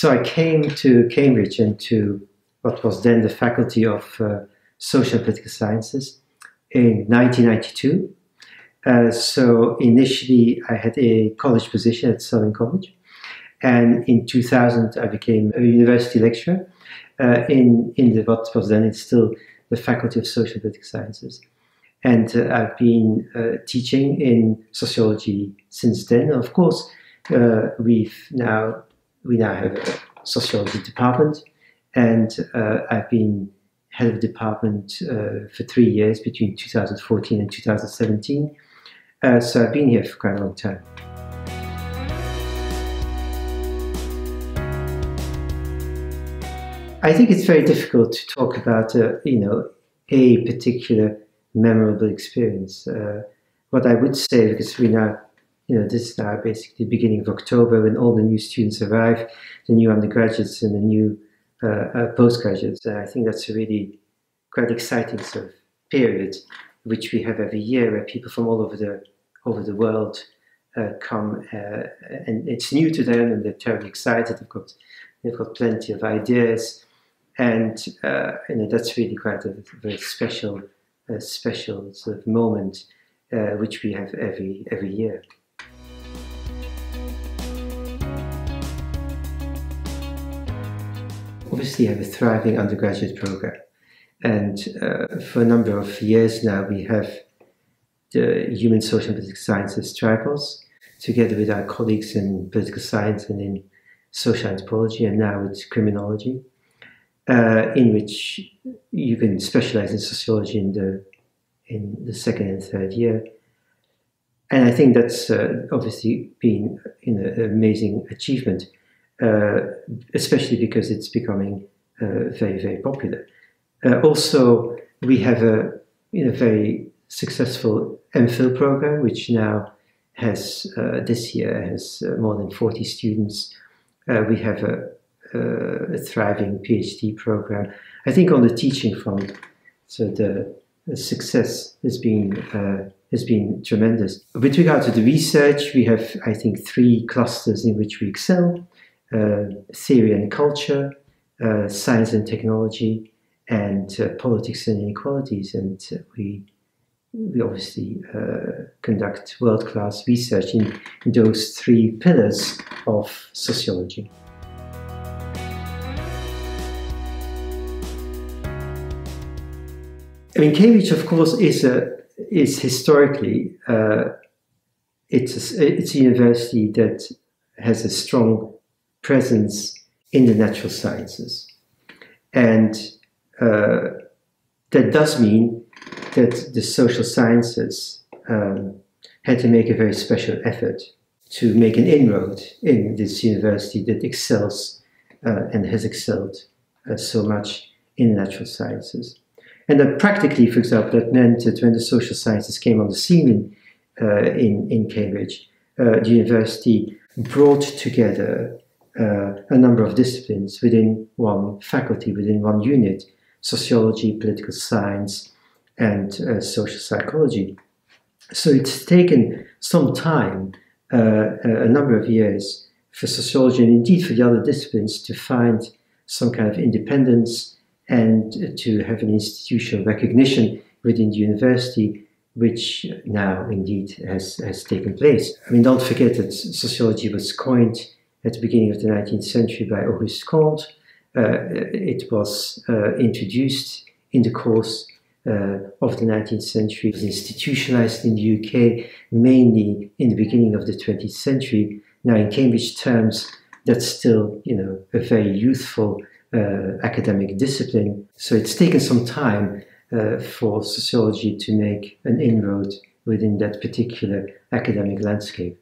So I came to Cambridge and to what was then the Faculty of Social and Political Sciences in 1992. So initially I had a college position at Southern College, and in 2000 I became a university lecturer in what was then still the Faculty of Social and Political Sciences. And I've been teaching in sociology since then. Of course, we now have a sociology department, and I've been head of department for 3 years between 2014 and 2017. So I've been here for quite a long time. I think it's very difficult to talk about, a particular memorable experience. What I would say, because we now, this is now basically the beginning of October when all the new students arrive, the new undergraduates and the new postgraduates. And I think that's a really quite exciting sort of period which we have every year, where people from all over the world come, and it's new to them, and they're terribly excited. They've got plenty of ideas. And that's really quite a very special sort of moment which we have every year. Obviously, we have a thriving undergraduate program, and for a number of years now, we have the Human, Social, and Political Sciences triples, together with our colleagues in political science and in social anthropology, and now it's criminology. In which you can specialize in sociology in the second and third year, and I think that's obviously been an amazing achievement, especially because it's becoming very, very popular. Also, we have a very successful MPhil program, which now has this year has more than 40 students. We have a thriving PhD program. I think on the teaching front, so the success has been tremendous. With regard to the research, we have, I think, 3 clusters in which we excel: theory and culture, science and technology, and politics and inequalities. And we obviously conduct world-class research in those 3 pillars of sociology. I mean, Cambridge, of course, is historically it's a university that has a strong presence in the natural sciences, and that does mean that the social sciences had to make a very special effort to make an inroad in this university that excels and has excelled so much in the natural sciences. And that practically, for example, that meant that when the social sciences came on the scene in Cambridge, the university brought together a number of disciplines within one faculty, within one unit: sociology, political science, and social psychology. So it's taken some time, a number of years, for sociology and indeed for the other disciplines to find some kind of independence and to have an institutional recognition within the university, which now indeed has taken place. I mean, don't forget that sociology was coined at the beginning of the 19th century by Auguste Comte. It was introduced in the course of the 19th century. It was institutionalized in the UK, mainly in the beginning of the 20th century. Now, in Cambridge terms, that's still, a very youthful academic discipline. So it's taken some time for sociology to make an inroad within that particular academic landscape.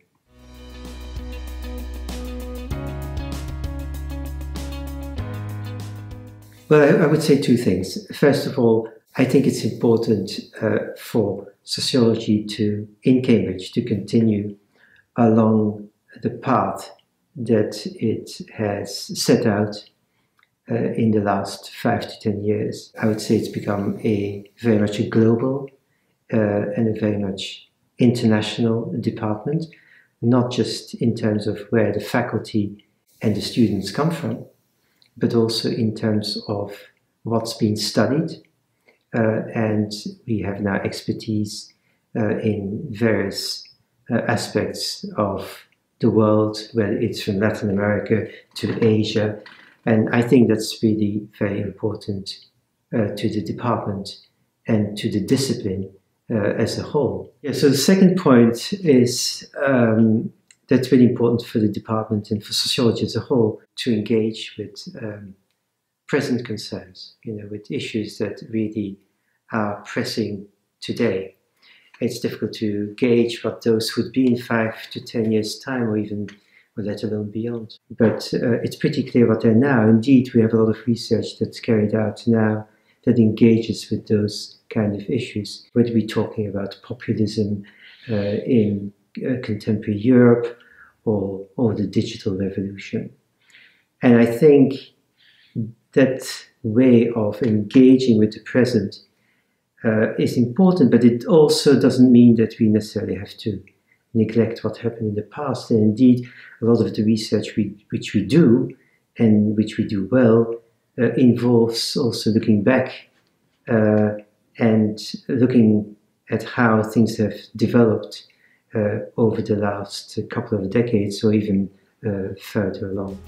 Well, I would say 2 things. First of all, I think it's important for sociology in Cambridge to continue along the path that it has set out in the last 5 to 10 years. I would say it's become very much a global and a very much international department, not just in terms of where the faculty and the students come from, but also in terms of what's been studied. And we have now expertise in various aspects of the world, whether it's from Latin America to Asia. And I think that's really very important to the department and to the discipline as a whole. Yeah, so the second point is that's really important for the department and for sociology as a whole to engage with present concerns, with issues that really are pressing today. It's difficult to gauge what those would be in 5 to 10 years' time, or even, or let alone beyond. But it's pretty clear what they're now. Indeed, we have a lot of research that's carried out now that engages with those kind of issues. Whether we're talking about populism in contemporary Europe or the digital revolution. And I think that way of engaging with the present is important, but it also doesn't mean that we necessarily have to neglect what happened in the past. And indeed, a lot of the research which we do, and which we do well, involves also looking back and looking at how things have developed over the last couple of decades or even further along.